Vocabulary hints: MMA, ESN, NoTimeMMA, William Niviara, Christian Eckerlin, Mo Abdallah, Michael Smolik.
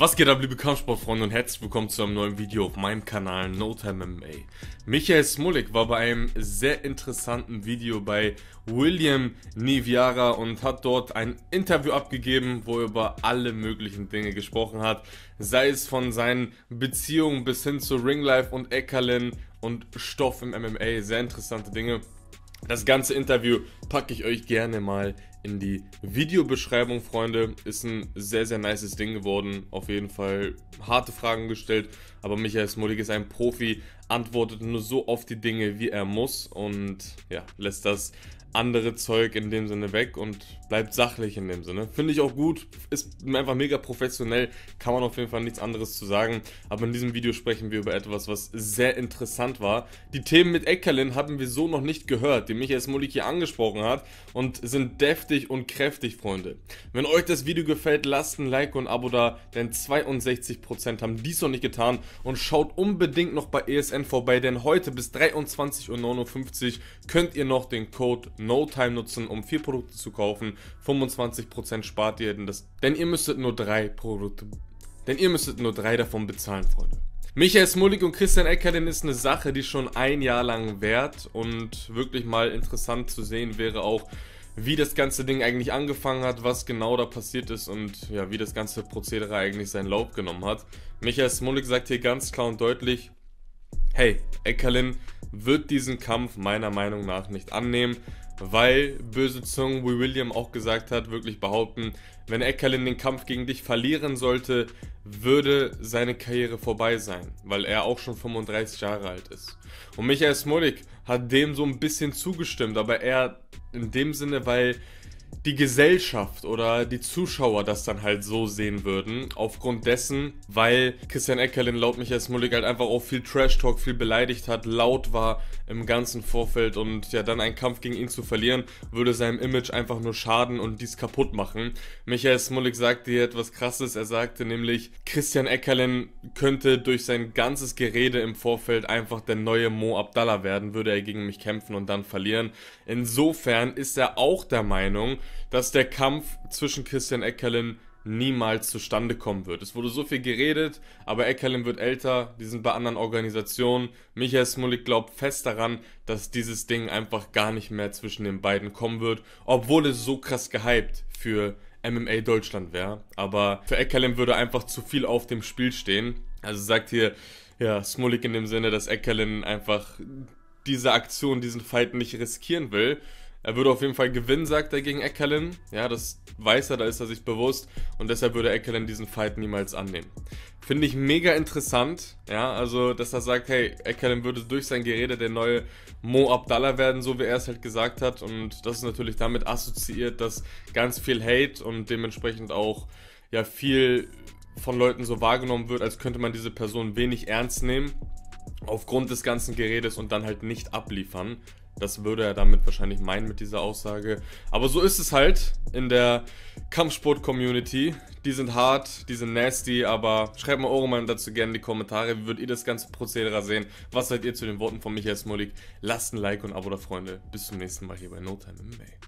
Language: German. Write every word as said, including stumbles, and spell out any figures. Was geht ab, liebe Kampfsportfreunde, und herzlich willkommen zu einem neuen Video auf meinem Kanal NoTimeMMA. Michael Smolik war bei einem sehr interessanten Video bei William Niviara und hat dort ein Interview abgegeben, wo er über alle möglichen Dinge gesprochen hat, sei es von seinen Beziehungen bis hin zu Ringlife und Eckerlin und Stoff im M M A, sehr interessante Dinge. Das ganze Interview packe ich euch gerne mal in die Videobeschreibung, Freunde. Ist ein sehr, sehr nices Ding geworden. Auf jeden Fall harte Fragen gestellt. Aber Michael Smolik ist ein Profi, antwortet nur so auf die Dinge, wie er muss. Und ja, lässt das andere Zeug in dem Sinne weg und bleibt sachlich in dem Sinne. Finde ich auch gut. Ist einfach mega professionell. Kann man auf jeden Fall nichts anderes zu sagen. Aber in diesem Video sprechen wir über etwas, was sehr interessant war. Die Themen mit Eckerlin haben wir so noch nicht gehört, die Michael Smolik hier angesprochen hat, und sind deftig und kräftig, Freunde. Wenn euch das Video gefällt, lasst ein Like und ein Abo da, denn zweiundsechzig Prozent haben dies noch nicht getan, und schaut unbedingt noch bei E S N vorbei, denn heute bis dreiundzwanzig Uhr neunundfünfzig könnt ihr noch den Code NOTIME nutzen, um vier Produkte zu kaufen. fünfundzwanzig Prozent spart ihr, denn, das, denn ihr müsstet nur drei Produkte, denn ihr müsstet nur drei davon bezahlen, Freunde. Michael Smolik und Christian Eckerlin ist eine Sache, die schon ein Jahr lang währt, und wirklich mal interessant zu sehen wäre auch, wie das ganze Ding eigentlich angefangen hat, was genau da passiert ist und ja, wie das ganze Prozedere eigentlich seinen Lauf genommen hat. Michael Smolik sagt hier ganz klar und deutlich: Hey, Eckerlin wird diesen Kampf meiner Meinung nach nicht annehmen, weil böse Zungen, wie William auch gesagt hat, wirklich behaupten, wenn Eckerlin den Kampf gegen dich verlieren sollte, würde seine Karriere vorbei sein, weil er auch schon fünfunddreißig Jahre alt ist. Und Michael Smolik hat dem so ein bisschen zugestimmt, aber er in dem Sinne, weil die Gesellschaft oder die Zuschauer das dann halt so sehen würden, aufgrund dessen, weil Christian Eckerlin laut Michael Smolik halt einfach auch viel Trash-Talk, viel beleidigt hat, laut war im ganzen Vorfeld, und ja, dann einen Kampf gegen ihn zu verlieren, würde seinem Image einfach nur schaden und dies kaputt machen. Michael Smolik sagte hier etwas Krasses, er sagte nämlich, Christian Eckerlin könnte durch sein ganzes Gerede im Vorfeld einfach der neue Mo Abdallah werden, würde er gegen mich kämpfen und dann verlieren. Insofern ist er auch der Meinung, dass der Kampf zwischen Christian Eckerlin niemals zustande kommen wird. Es wurde so viel geredet, aber Eckerlin wird älter, die sind bei anderen Organisationen. Michael Smolik glaubt fest daran, dass dieses Ding einfach gar nicht mehr zwischen den beiden kommen wird, obwohl es so krass gehypt für M M A Deutschland wäre. Aber für Eckerlin würde einfach zu viel auf dem Spiel stehen. Also sagt hier ja Smolik in dem Sinne, dass Eckerlin einfach diese Aktion, diesen Fight nicht riskieren will. Er würde auf jeden Fall gewinnen, sagt er, gegen Eckerlin. Ja, das weiß er, da ist er sich bewusst. Und deshalb würde Eckerlin diesen Fight niemals annehmen. Finde ich mega interessant. Ja, also, dass er sagt, hey, Eckerlin würde durch sein Gerede der neue Mo Abdallah werden, so wie er es halt gesagt hat. Und das ist natürlich damit assoziiert, dass ganz viel Hate und dementsprechend auch, ja, viel von Leuten so wahrgenommen wird, als könnte man diese Person wenig ernst nehmen, aufgrund des ganzen Geredes, und dann halt nicht abliefern. Das würde er damit wahrscheinlich meinen mit dieser Aussage. Aber so ist es halt in der Kampfsport-Community. Die sind hart, die sind nasty, aber schreibt mal eure Meinung dazu gerne in die Kommentare. Wie würdet ihr das ganze Prozedere sehen? Was seid ihr zu den Worten von Michael Smolik? Lasst ein Like und ein Abo da, Freunde. Bis zum nächsten Mal hier bei NoTimeMMA.